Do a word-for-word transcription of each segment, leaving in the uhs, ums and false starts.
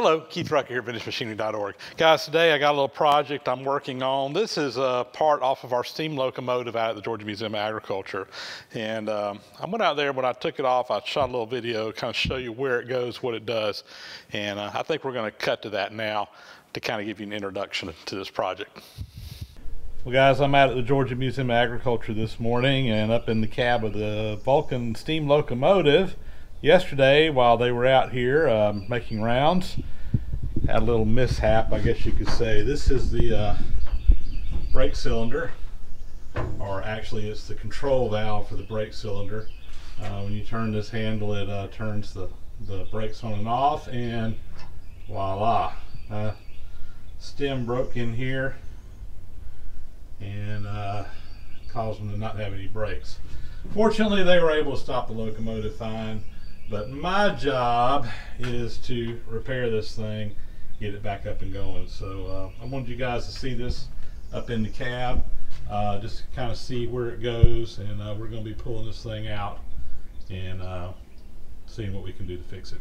Hello, Keith Rucker here at Vintage Machinery dot org. Guys, today I got a little project I'm working on. This is a part off of our steam locomotive out at the Georgia Museum of Agriculture. And um, I went out there, when I took it off, I shot a little video, kind of show you where it goes, what it does. And uh, I think we're gonna cut to that now to kind of give you an introduction to this project. Well guys, I'm out at the Georgia Museum of Agriculture this morning and up in the cab of the Vulcan steam locomotive. Yesterday, while they were out here um, making rounds, had a little mishap, I guess you could say. This is the uh, brake cylinder, or actually it's the control valve for the brake cylinder. Uh, when you turn this handle, it uh, turns the, the brakes on and off, and voila. Uh, stem broke in here and uh, caused them to not have any brakes. Fortunately, they were able to stop the locomotive fine. But my job is to repair this thing, get it back up and going. So uh, I wanted you guys to see this up in the cab, uh, just to kind of see where it goes. And uh, we're going to be pulling this thing out and uh, seeing what we can do to fix it.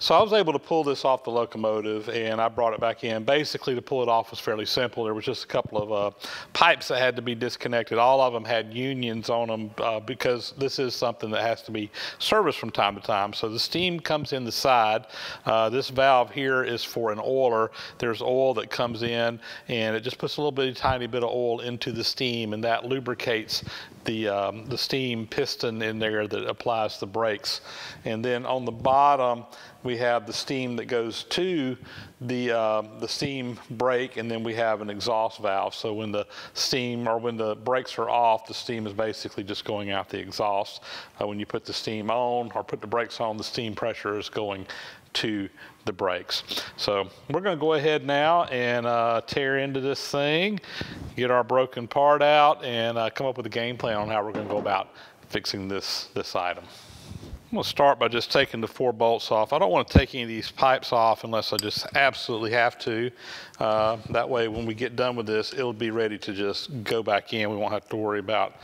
So I was able to pull this off the locomotive and I brought it back in. Basically, to pull it off was fairly simple. There was just a couple of uh, pipes that had to be disconnected. All of them had unions on them uh, because this is something that has to be serviced from time to time. So the steam comes in the side. Uh, this valve here is for an oiler. There's oil that comes in and it just puts a little bitty, tiny bit of oil into the steam, and that lubricates the, um, the steam piston in there that applies the brakes. And then on the bottom, we have the steam that goes to the, uh, the steam brake, and then we have an exhaust valve. So when the steam or when the brakes are off, the steam is basically just going out the exhaust. Uh, when you put the steam on or put the brakes on, the steam pressure is going to the brakes. So we're going to go ahead now and uh, tear into this thing, get our broken part out, and uh, come up with a game plan on how we're going to go about fixing this, this item. I'm gonna start by just taking the four bolts off. I don't want to take any of these pipes off unless I just absolutely have to. Uh, that way when we get done with this, it'll be ready to just go back in. We won't have to worry about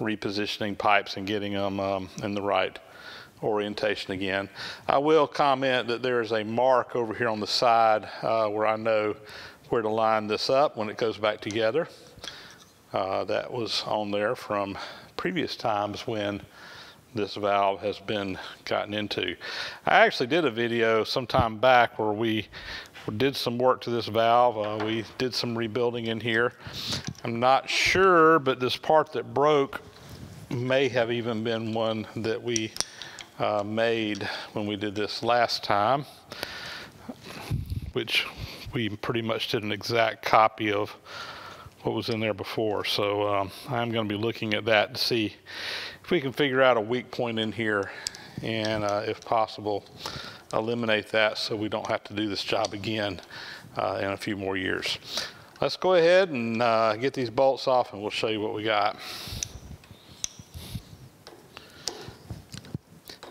repositioning pipes and getting them um, in the right orientation again. I will comment that there is a mark over here on the side uh, where I know where to line this up when it goes back together. Uh, that was on there from previous times when this valve has been gotten into. I actually did a video sometime back where we did some work to this valve. Uh, we did some rebuilding in here. I'm not sure, but this part that broke may have even been one that we uh, made when we did this last time, which we pretty much did an exact copy of what was in there before. So um, I'm gonna be looking at that to see if we can figure out a weak point in here and uh, if possible, eliminate that so we don't have to do this job again uh, in a few more years. Let's go ahead and uh, get these bolts off and we'll show you what we got.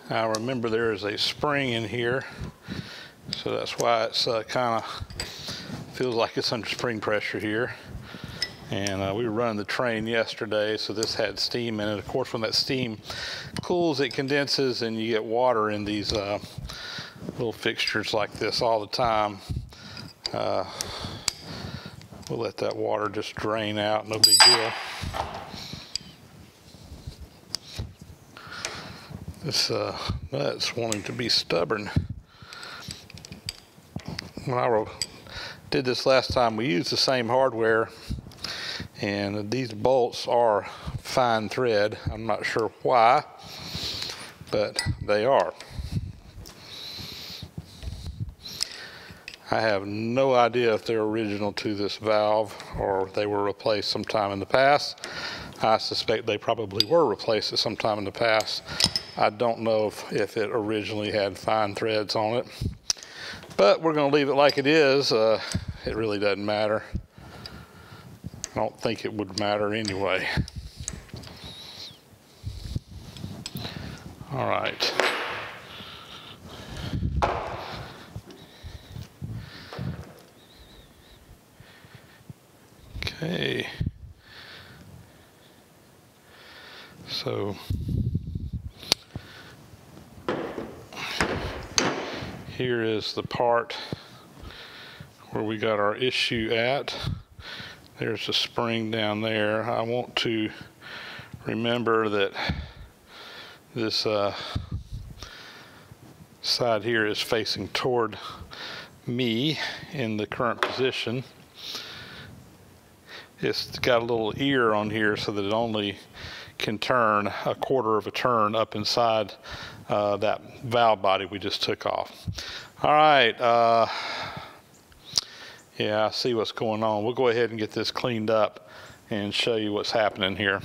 Now remember there is a spring in here, so that's why it's uh, kind of feels like it's under spring pressure here. And uh, we were running the train yesterday, so this had steam in it. Of course, when that steam cools, it condenses, and you get water in these uh, little fixtures like this all the time. Uh, we'll let that water just drain out, no big deal. This uh, nut's wanting to be stubborn. When I did this last time, we used the same hardware. And these bolts are fine thread. I'm not sure why, but they are. I have no idea if they're original to this valve or they were replaced sometime in the past. I suspect they probably were replaced at some time in the past. I don't know if, if it originally had fine threads on it, but we're gonna leave it like it is. Uh, it really doesn't matter. I don't think it would matter anyway. All right. Okay. So here is the part where we got our issue at. There's a spring down there. I want to remember that this uh, side here is facing toward me in the current position. It's got a little ear on here so that it only can turn a quarter of a turn up inside uh, that valve body we just took off. All right. Uh, yeah, I see what's going on. We'll go ahead and get this cleaned up and show you what's happening here.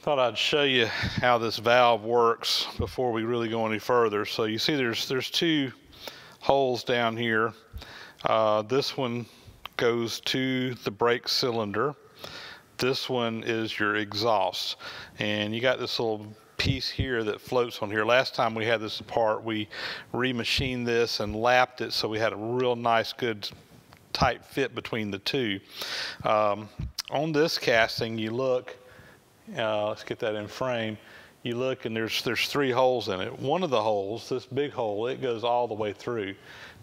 Thought I'd show you how this valve works before we really go any further. So you see there's, there's two holes down here. Uh, this one goes to the brake cylinder. This one is your exhaust. And you got this little piece here that floats on here. Last time we had this apart, we remachined this and lapped it so we had a real nice, good, tight fit between the two. Um, on this casting, you look, uh, let's get that in frame. You look and there's, there's three holes in it. One of the holes, this big hole, it goes all the way through.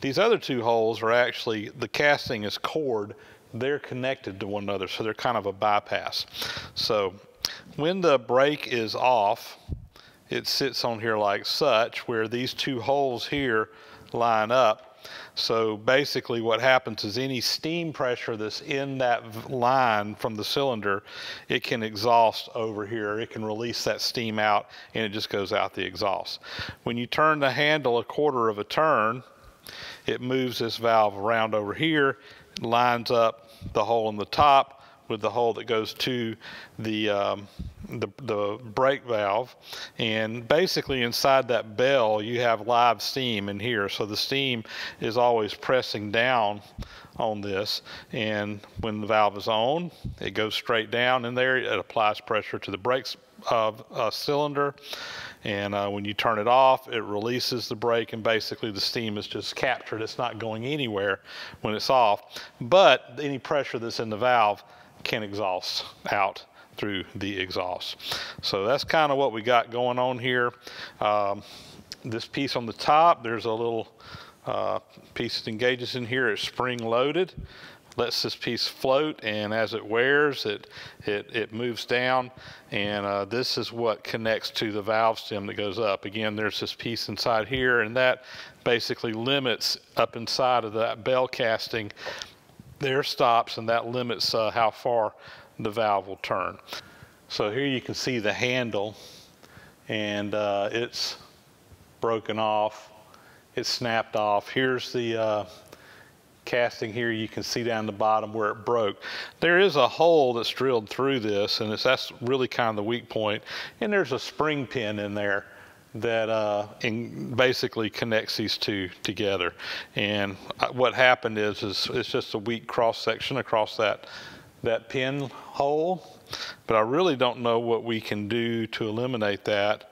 These other two holes are actually, the casting is cored. They're connected to one another, so they're kind of a bypass. So when the brake is off, it sits on here like such, where these two holes here line up. So basically what happens is any steam pressure that's in that line from the cylinder, it can exhaust over here. It can release that steam out, and it just goes out the exhaust. When you turn the handle a quarter of a turn, it moves this valve around over here, lines up the hole in the top with the hole that goes to the, um, the, the brake valve. And basically inside that bell, you have live steam in here. So the steam is always pressing down on this. And when the valve is on, it goes straight down in there. It applies pressure to the brake uh, uh, cylinder. And uh, when you turn it off, it releases the brake. And basically the steam is just captured. It's not going anywhere when it's off. But any pressure that's in the valve can exhaust out through the exhaust. So that's kind of what we got going on here. Um, this piece on the top, there's a little uh, piece that engages in here. It's spring loaded, lets this piece float, and as it wears, it, it, it moves down, and uh, this is what connects to the valve stem that goes up. Again, there's this piece inside here, and that basically limits up inside of that bell casting there stops, and that limits uh, how far the valve will turn. So here you can see the handle, and uh, it's broken off. It's snapped off. Here's the uh, casting here. You can see down the bottom where it broke. There is a hole that's drilled through this, and it's, that's really kind of the weak point. And there's a spring pin in there that uh, in basically connects these two together. And what happened is, is it's just a weak cross section across that, that pin hole. But I really don't know what we can do to eliminate that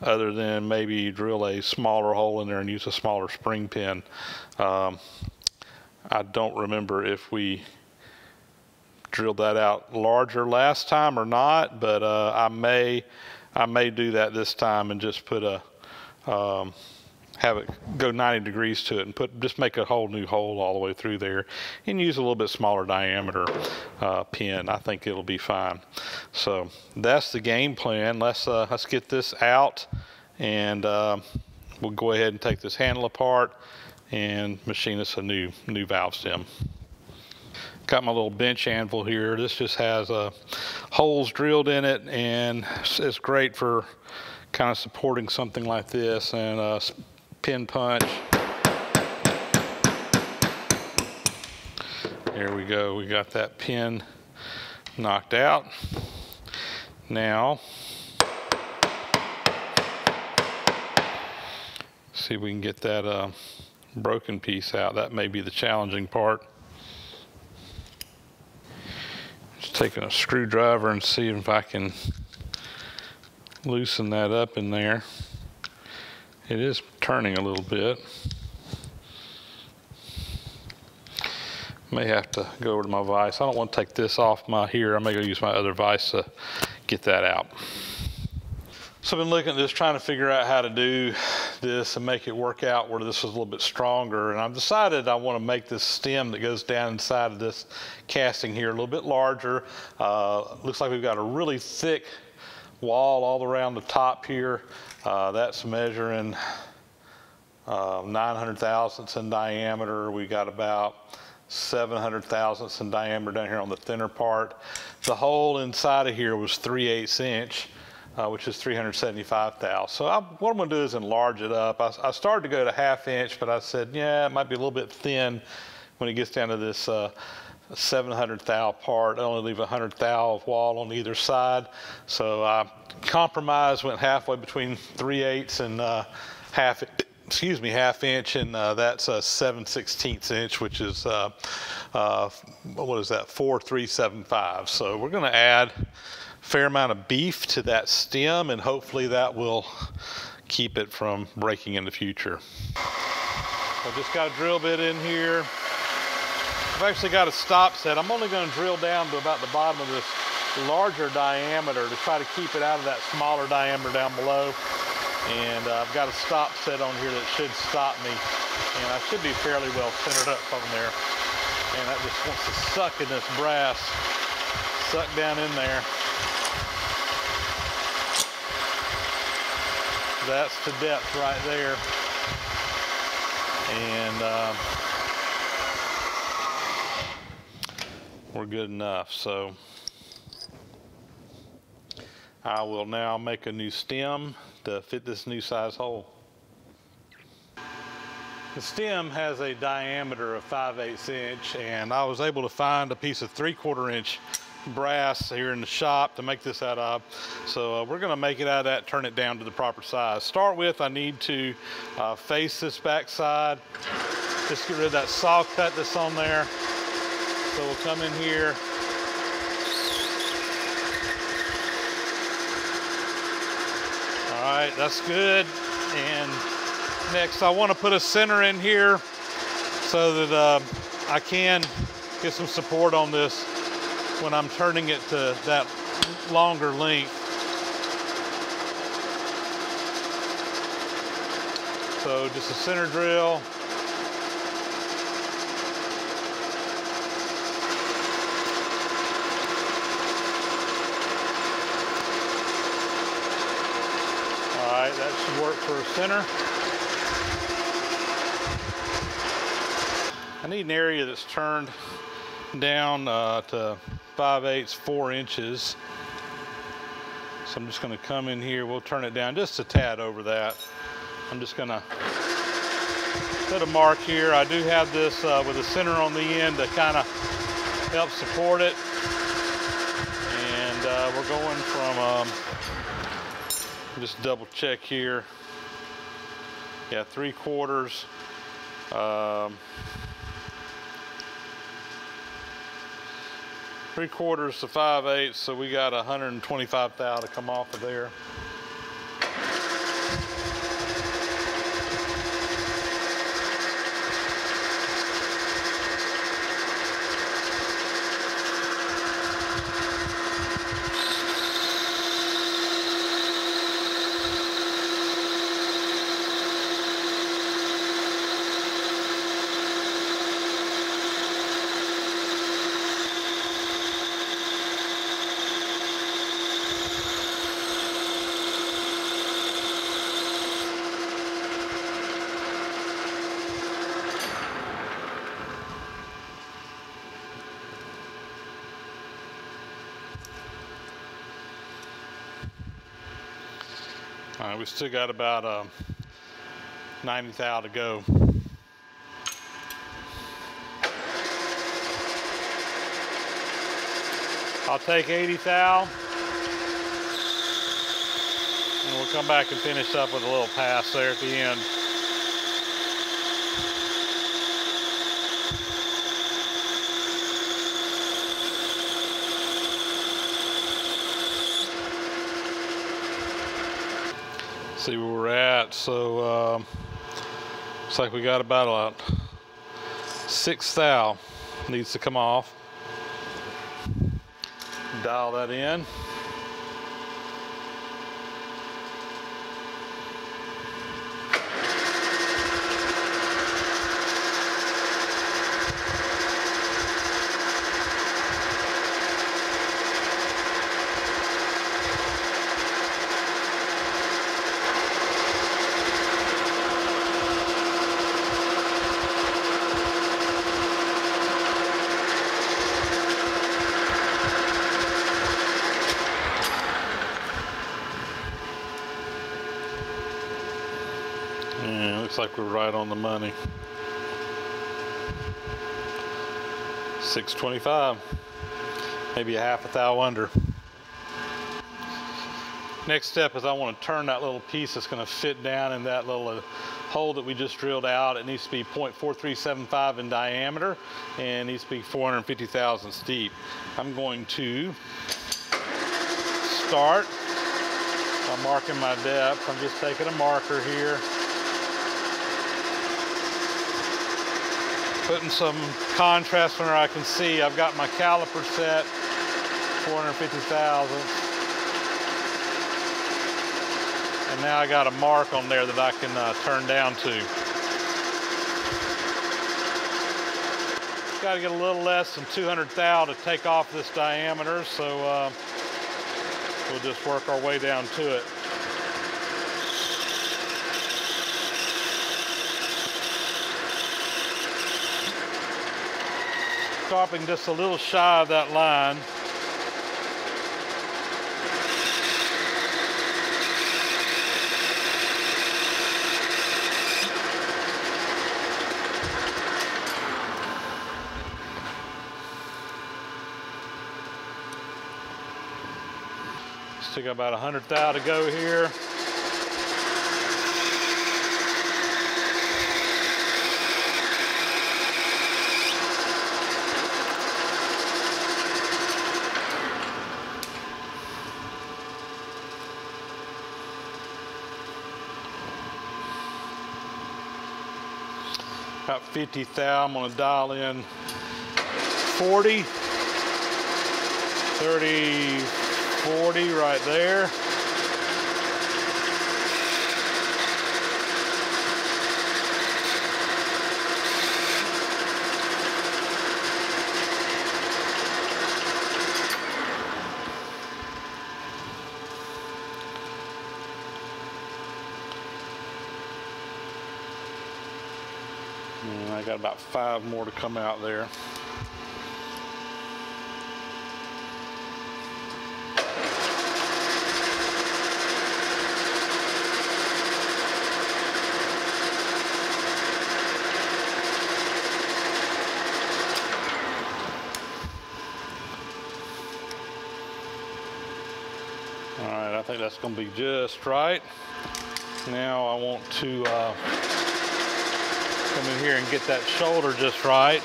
other than maybe drill a smaller hole in there and use a smaller spring pin. Um, I don't remember if we drilled that out larger last time or not, but uh, I may I may do that this time and just put a, um, have it go ninety degrees to it and put, just make a whole new hole all the way through there and use a little bit smaller diameter uh, pin. I think it'll be fine. So that's the game plan. Let's, uh, let's get this out, and uh, we'll go ahead and take this handle apart and machine us a new, new valve stem. Got my little bench anvil here. This just has uh, holes drilled in it, and it's, it's great for kind of supporting something like this and a pin punch. There we go. We got that pin knocked out. Now, see if we can get that uh, broken piece out. That may be the challenging part. Taking a screwdriver and see if I can loosen that up in there. It is turning a little bit. May have to go over to my vise. I don't want to take this off my here. I may go use my other vise to get that out. So I've been looking at this, trying to figure out how to do this and make it work out where this is a little bit stronger. And I've decided I want to make this stem that goes down inside of this casting here a little bit larger. Uh, looks like we've got a really thick wall all around the top here. Uh, that's measuring uh, nine hundred thousandths in diameter. We got about seven hundred thousandths in diameter down here on the thinner part. The hole inside of here was three eighths inch. Uh, which is three hundred seventy-five thousandths. So I, what I'm going to do is enlarge it up. I, I started to go to half inch, but I said, yeah, it might be a little bit thin when it gets down to this uh, seven hundred thou part. I only leave one hundred thou of wall on either side. So I compromised, went halfway between three eighths and uh, half, excuse me, half inch, and uh, that's uh, seven sixteenths inch, which is, uh, uh, what is that, four three seven five. So we're going to add fair amount of beef to that stem, and hopefully that will keep it from breaking in the future. I've just got a drill bit in here. I've actually got a stop set. I'm only going to drill down to about the bottom of this larger diameter to try to keep it out of that smaller diameter down below. And uh, I've got a stop set on here that should stop me, and I should be fairly well centered up on there. And that just wants to suck in this brass, suck down in there. That's to depth right there. And uh, we're good enough. So I will now make a new stem to fit this new size hole. The stem has a diameter of five eighths inch, and I was able to find a piece of three quarter inch brass here in the shop to make this out of. So uh, we're going to make it out of that, turn it down to the proper size. Start with, I need to uh, face this back side. Just get rid of that saw cut that's on there. So we'll come in here. All right, that's good. And next I want to put a center in here so that uh, I can get some support on this when I'm turning it to that longer length. So just a center drill. All right, that should work for a center. I need an area that's turned down uh, to five eighths, four inches. So I'm just going to come in here. We'll turn it down just a tad over that. I'm just going to put a mark here. I do have this uh, with a center on the end to kind of help support it. And uh, we're going from, um, just double check here. Yeah, three quarters. Um, Three quarters to five eighths, so we got one hundred twenty-five thou to come off of there. All right, we still got about uh, ninety thou to go. I'll take eighty thou, and we'll come back and finish up with a little pass there at the end. See where we're at. So um, looks like we got about a six thou needs to come off. Dial that in. like we're right on the money. six twenty-five, maybe a half a thou under. Next step is I want to turn that little piece that's going to fit down in that little uh, hole that we just drilled out. It needs to be point four three seven five in diameter and needs to be four hundred fifty thousandths deep. I'm going to start by marking my depth. I'm just taking a marker here, putting some contrast where I can see. I've got my caliper set, four hundred fifty thousandths. And now I got a mark on there that I can uh, turn down to. Got to get a little less than two hundred thou to take off this diameter, so uh, we'll just work our way down to it. Stopping just a little shy of that line. Still got about one hundred thou to go here. About fifty thou, I'm going to dial in forty, thirty, forty right there. And I got about five more to come out there. I think that's going to be just right. Now I want to uh, come in here and get that shoulder just right.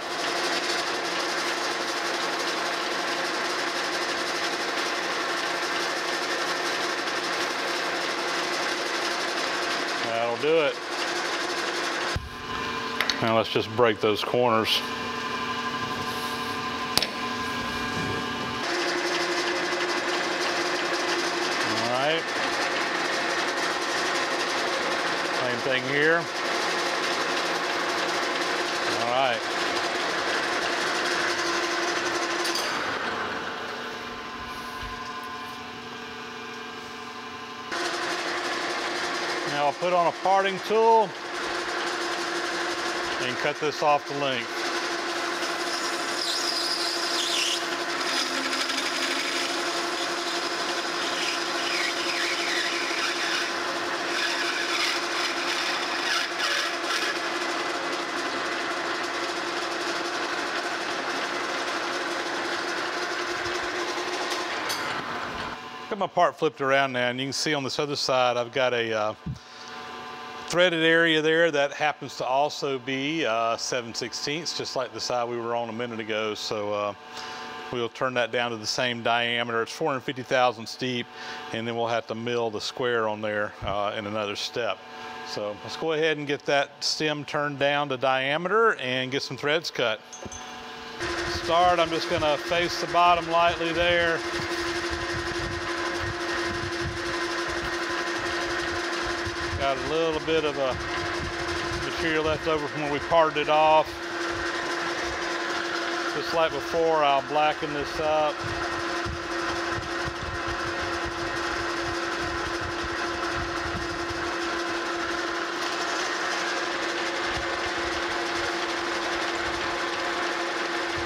That'll do it. Now let's just break those corners. Thing here. All right. Now I'll put on a parting tool and cut this off the length. My part flipped around now, and you can see on this other side I've got a uh, threaded area there that happens to also be uh, seven sixteenths, just like the side we were on a minute ago. So uh, we'll turn that down to the same diameter. It's four hundred fifty thousandths deep, and then we'll have to mill the square on there uh, in another step. So let's go ahead and get that stem turned down to diameter and get some threads cut. To start, I'm just going to face the bottom lightly there. Got a little bit of a material left over from when we parted it off. Just like before, I'll blacken this up.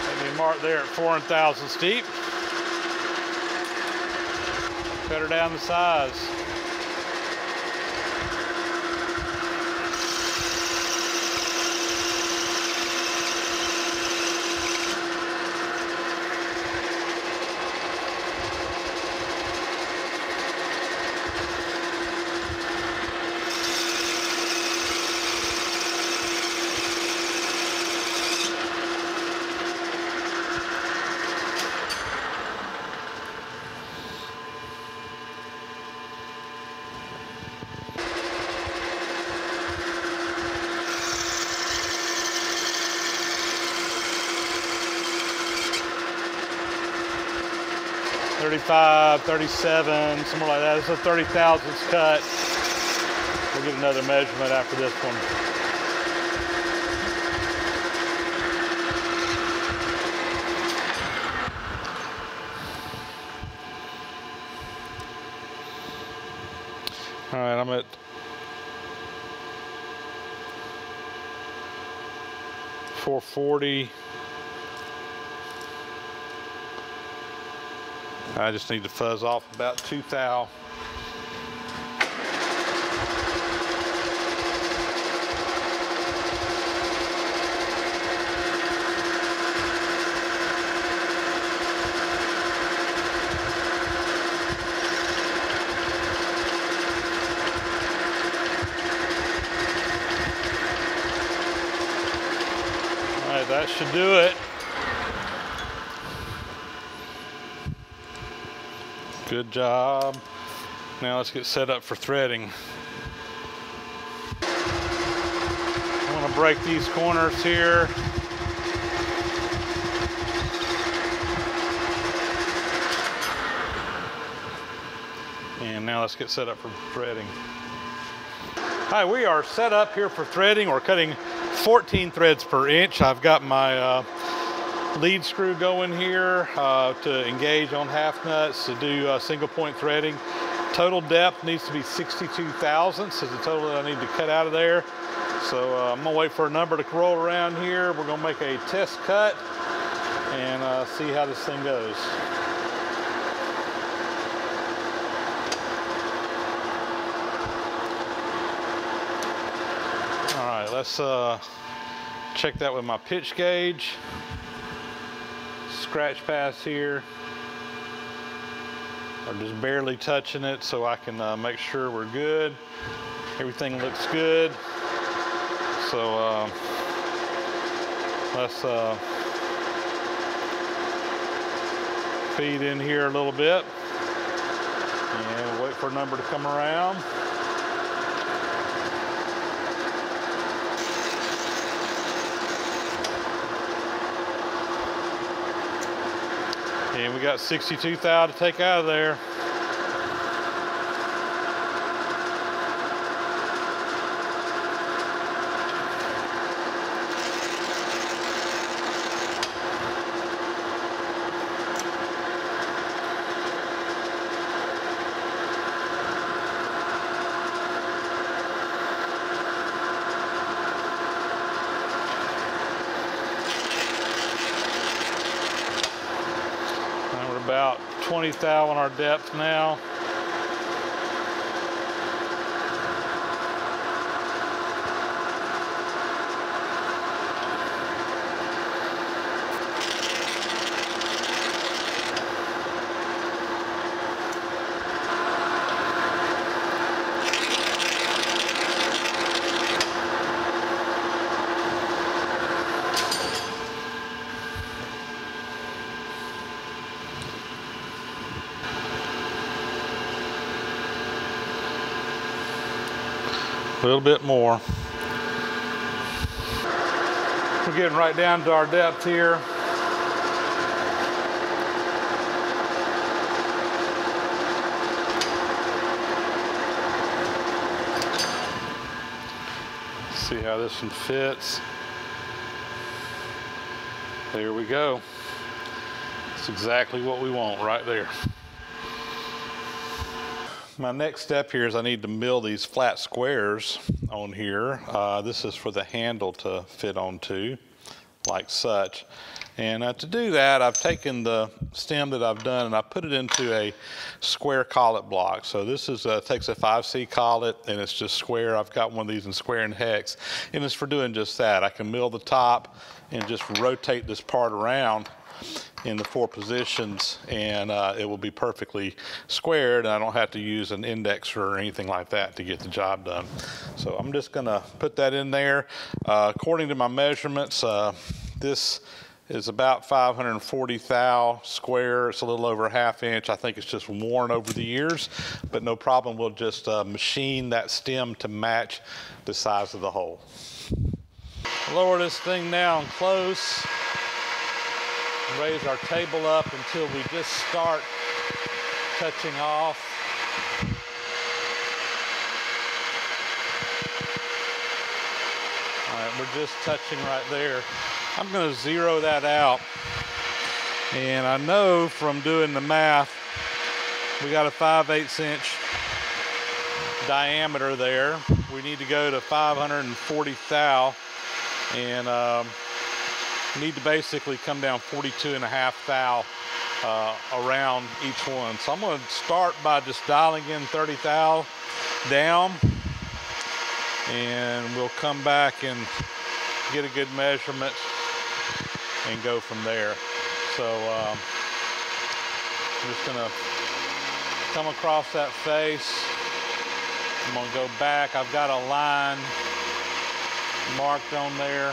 Let me mark there at four hundred thousandths deep. Cut her down the size. thirty-five, thirty-seven, somewhere like that. It's a thirty thousandths cut. We'll get another measurement after this one. All right, I'm at four forty. I just need to fuzz off about two thou. That should do it. Good job. Now let's get set up for threading. I want to break these corners here. And now let's get set up for threading. Hi, we are set up here for threading. We're cutting fourteen threads per inch. I've got my uh, lead screw going here uh, to engage on half nuts to do uh, single point threading. Total depth needs to be sixty-two thousandths is the total that I need to cut out of there. So uh, I'm gonna wait for a number to roll around here. We're gonna make a test cut and uh, see how this thing goes. Let's uh, check that with my pitch gauge. Scratch past here. I'm just barely touching it so I can uh, make sure we're good. Everything looks good. So uh, let's uh, feed in here a little bit and wait for a number to come around. And we got sixty-two thou to take out of there. About twenty thou on our depth now. A little bit more. We're getting right down to our depth here. See how this one fits. There we go. That's exactly what we want right there. My next step here is I need to mill these flat squares on here. Uh, this is for the handle to fit onto, like such. And uh, to do that, I've taken the stem that I've done and I put it into a square collet block. So this is uh, takes a five C collet and it's just square. I've got one of these in square and hex, and it's for doing just that. I can mill the top and just rotate this part around in the four positions, and uh, it will be perfectly squared, and I don't have to use an indexer or anything like that to get the job done. So I'm just gonna put that in there. Uh, according to my measurements, uh, this is about five hundred forty thou square. It's a little over a half inch. I think it's just worn over the years, but no problem. We'll just uh, machine that stem to match the size of the hole. Lower this thing down close. Raise our table up until we just start touching off. All right, we're just touching right there. I'm going to zero that out. And I know from doing the math, we got a five eighths inch diameter there. We need to go to five hundred forty thou, and um, need to basically come down forty-two and a half thou uh, around each one. So I'm going to start by just dialing in thirty thou down, and we'll come back and get a good measurement and go from there. So um, I'm just gonna come across that face. I'm gonna go back. I've got a line marked on there.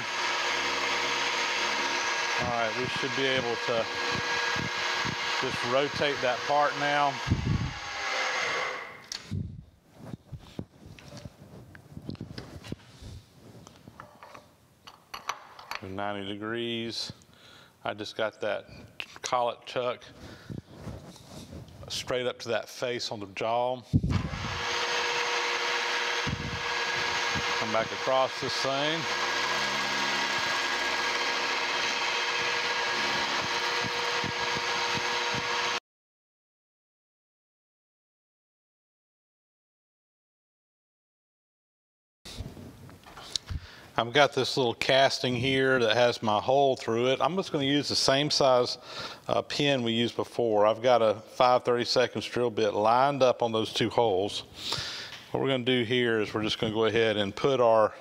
All right, we should be able to just rotate that part now. ninety degrees. I just got that collet chuck straight up to that face on the jaw. Come back across this thing. I've got this little casting here that has my hole through it. I'm just going to use the same size uh, pin we used before. I've got a five thirty-seconds drill bit lined up on those two holes. What we're going to do here is we're just going to go ahead and put our,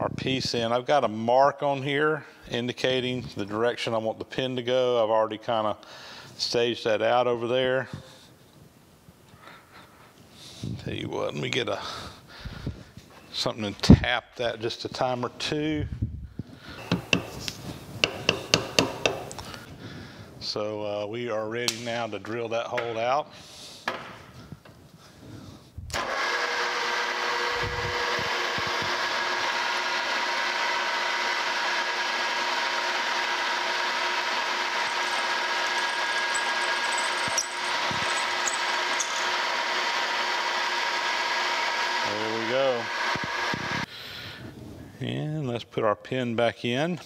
our piece in. I've got a mark on here indicating the direction I want the pin to go. I've already kind of staged that out over there. Tell you what, let me get a something and tap that just a time or two. So uh, we are ready now to drill that hole out. And let's put our pin back in.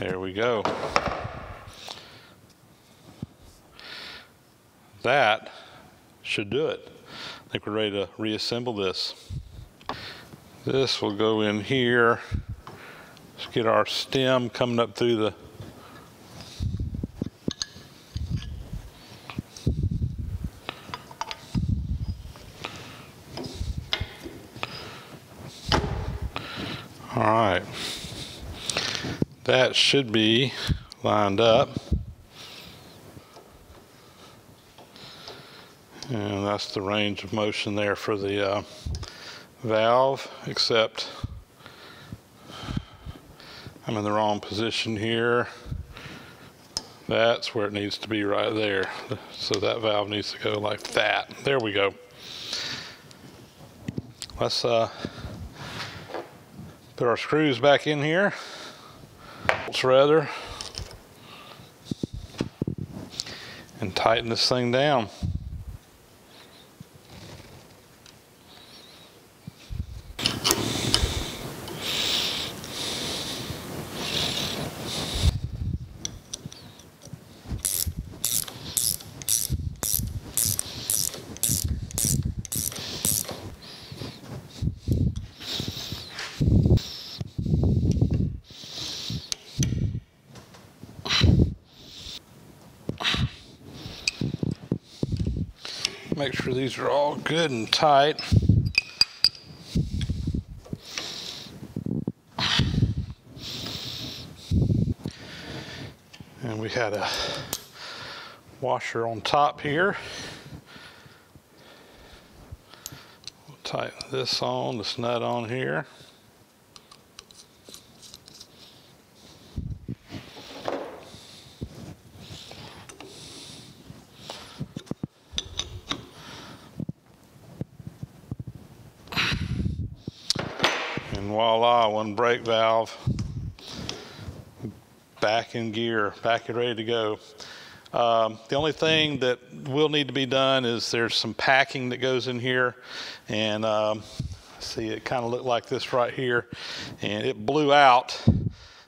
There we go. That should do it. I think we're ready to reassemble this. This will go in here. Let's get our stem coming up through the all right, that should be lined up. And that's the range of motion there for the uh, valve, except I'm in the wrong position here. That's where it needs to be right there. So that valve needs to go like that. There we go. Let's uh, put our screws back in here, bolts rather, and tighten this thing down. Make sure these are all good and tight. And we had a washer on top here. We'll tighten this on, this nut on here. Voila, one brake valve back in gear, back and ready to go. Um, the only thing that will need to be done is there's some packing that goes in here, and um, see, it kind of looked like this right here, and it blew out.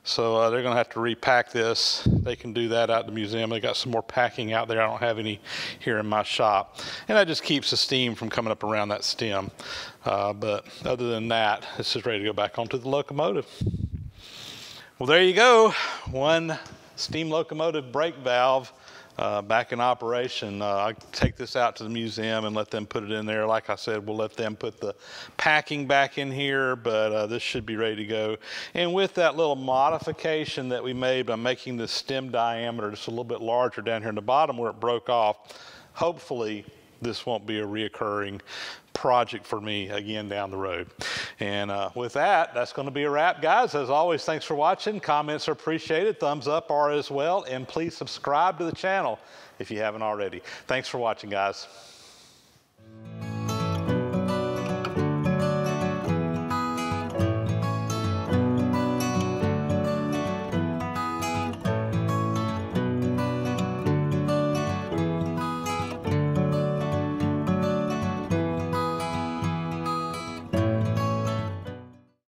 So uh, they're going to have to repack this. They can do that out at the museum. They got some more packing out there. I don't have any here in my shop. And that just keeps the steam from coming up around that stem. Uh, but other than that, it's just ready to go back onto the locomotive. Well, there you go. One steam locomotive brake valve uh, back in operation. Uh, I take this out to the museum and let them put it in there. Like I said, we'll let them put the packing back in here, but uh, this should be ready to go. And with that little modification that we made by making the stem diameter just a little bit larger down here in the bottom where it broke off, hopefully this won't be a reoccurring project for me again down the road. And uh, with that, that's going to be a wrap, guys. As always, thanks for watching. Comments are appreciated. Thumbs up are as well. And please subscribe to the channel if you haven't already. Thanks for watching, guys.